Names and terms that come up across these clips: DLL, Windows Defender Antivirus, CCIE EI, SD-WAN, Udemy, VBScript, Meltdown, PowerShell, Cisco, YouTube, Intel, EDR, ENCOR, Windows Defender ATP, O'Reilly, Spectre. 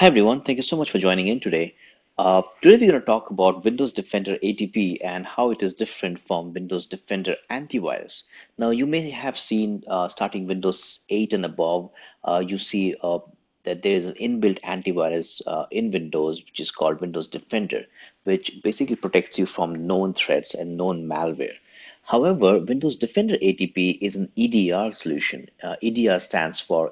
Hi everyone, thank you so much for joining in today. Today we're going to talk about Windows Defender ATP and how it is different from Windows Defender Antivirus. Now you may have seen starting Windows 8 and above, you see that there is an inbuilt antivirus in Windows which is called Windows Defender, which basically protects you from known threats and known malware. However, Windows Defender ATP is an EDR solution. EDR stands for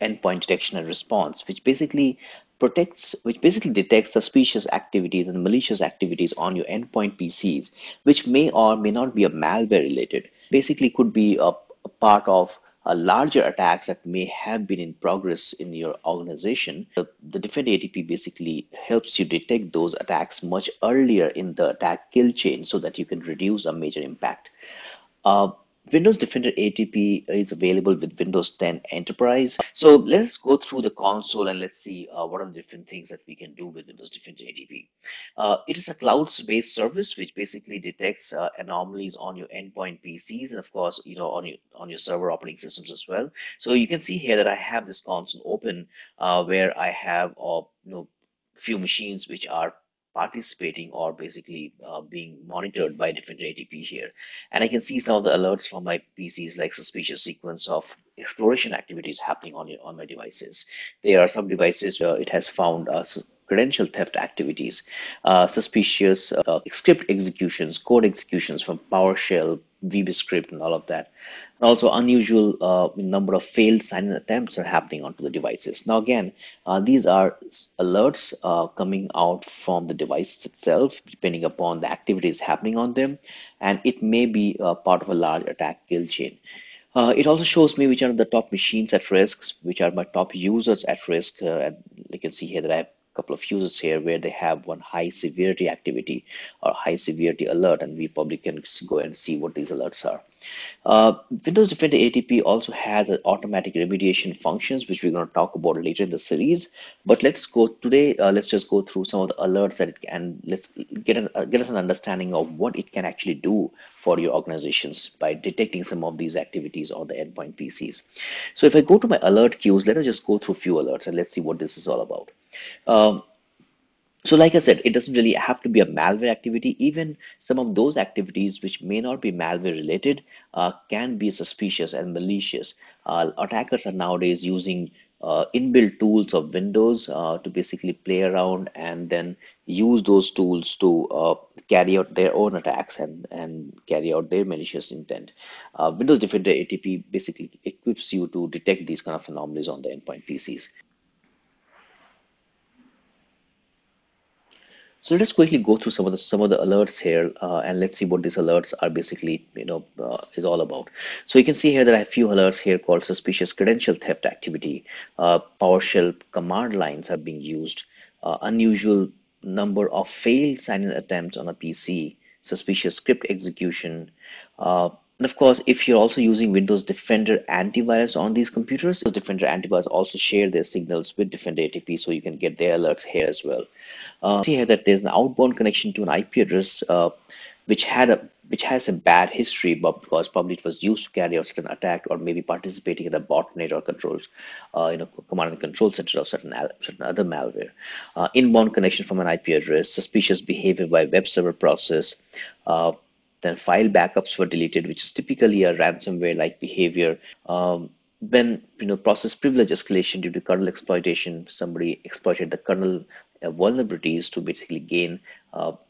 Endpoint Detection and Response, which basically detects suspicious activities and malicious activities on your endpoint PCs, which may or may not be a malware related. Basically, could be a part of larger attacks that may have been in progress in your organization. The Defender ATP basically helps you detect those attacks much earlier in the attack kill chain so that you can reduce a major impact. Windows Defender ATP is available with Windows 10 Enterprise. So let's go through the console and let's see what are the different things that we can do with Windows Defender ATP. It is a cloud-based service which basically detects anomalies on your endpoint PCs and of course, you know, on your server operating systems as well. So you can see here that I have this console open where I have few machines which are participating or basically being monitored by Defender ATP here. And I can see some of the alerts from my PCs, like suspicious sequence of exploration activities happening on my devices. There are some devices where it has found credential theft activities, suspicious script executions, code executions from PowerShell, VBScript and all of that. And also unusual number of failed sign-in attempts are happening onto the devices. Now again, these are alerts coming out from the devices itself, depending upon the activities happening on them, and it may be part of a large attack kill chain. It also shows me which are the top machines at risk, which are my top users at risk. You can see here that I have couple of users here where they have one high severity activity or high severity alert, and we probably can go and see what these alerts are. Windows Defender ATP also has an automatic remediation functions, which we're going to talk about later in the series. But let's go today. Let's just go through some of the alerts that it can. Let's get us an understanding of what it can actually do for your organizations by detecting some of these activities on the endpoint PCs. So if I go to my alert queues, let us just go through a few alerts and let's see what this is all about. So like I said, it doesn't really have to be a malware activity. Even some of those activities which may not be malware related can be suspicious and malicious. Attackers are nowadays using inbuilt tools of Windows to basically play around and then use those tools to carry out their own attacks and carry out their malicious intent. Windows Defender ATP basically equips you to detect these kind of anomalies on the endpoint PCs. So let's quickly go through some of the alerts here, and let's see what these alerts are basically, is all about. So you can see here that I have a few alerts here called suspicious credential theft activity. PowerShell command lines are being used. Unusual number of failed sign-in attempts on a PC. Suspicious script execution. And of course, if you're also using Windows Defender Antivirus on these computers, Defender Antivirus also share their signals with Defender ATP, so you can get their alerts here as well. See here that there's an outbound connection to an IP address which has a bad history, but because probably it was used to carry out certain attack or maybe participating in a botnet or controls, command and control center of certain other malware. Inbound connection from an IP address, suspicious behavior by web server process. Then file backups were deleted, which is typically a ransomware-like behavior. Then process privilege escalation due to kernel exploitation. Somebody exploited the kernel vulnerabilities to basically gain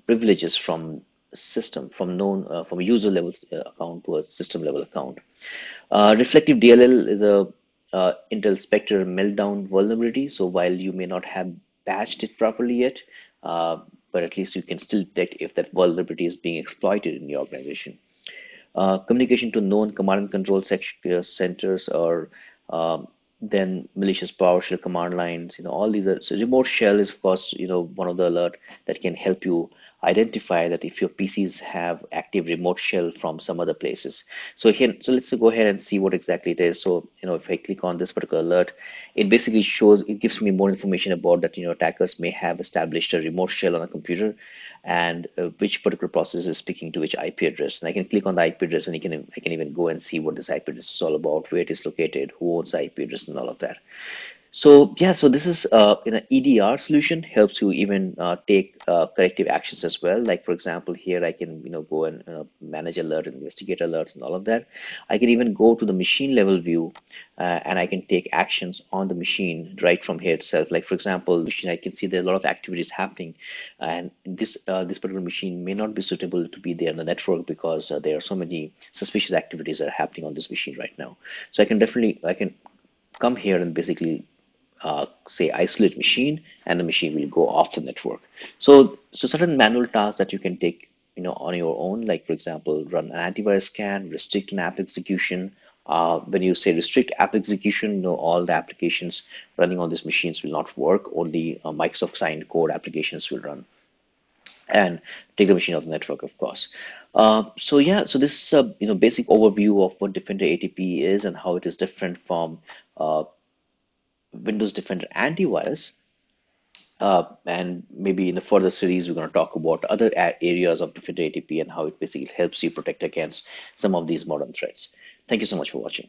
privileges from system, from a user level account to a system level account. Reflective DLL is a Intel Spectre Meltdown vulnerability. So while you may not have patched it properly yet, but at least you can still detect if that vulnerability is being exploited in your organization. Communication to known command and control centers, or then malicious PowerShell command lines. All these are. So remote shell is of course one of the alert that can help you identify that if your PCs have active remote shell from some other places. So here, so let's go ahead and see what exactly it is. So if I click on this particular alert, it basically shows, it gives me more information about that attackers may have established a remote shell on a computer, and which particular process is speaking to which IP address. And I can click on the IP address, and I can even go and see what this IP address is all about, where it is located, who owns the IP address, and all of that. So yeah, so this is an EDR solution, helps you even take corrective actions as well. Like for example, here I can go and manage alert, investigate alerts, and all of that. I can even go to the machine level view, and I can take actions on the machine right from here itself. Like for example, machine, I can see there are a lot of activities happening, and this particular machine may not be suitable to be there in the network because there are so many suspicious activities that are happening on this machine right now. So I can definitely, I can come here and basically say isolate machine, and the machine will go off the network. So certain manual tasks that you can take on your own, like for example, run an antivirus scan, restrict an app execution. When you say restrict app execution, all the applications running on these machines will not work. Only Microsoft signed code applications will run, and take the machine off the network, of course. So yeah, so this is a basic overview of what Defender ATP is and how it is different from Windows Defender Antivirus. And maybe in the further series, we're going to talk about other areas of Defender ATP and how it basically helps you protect against some of these modern threats. Thank you so much for watching.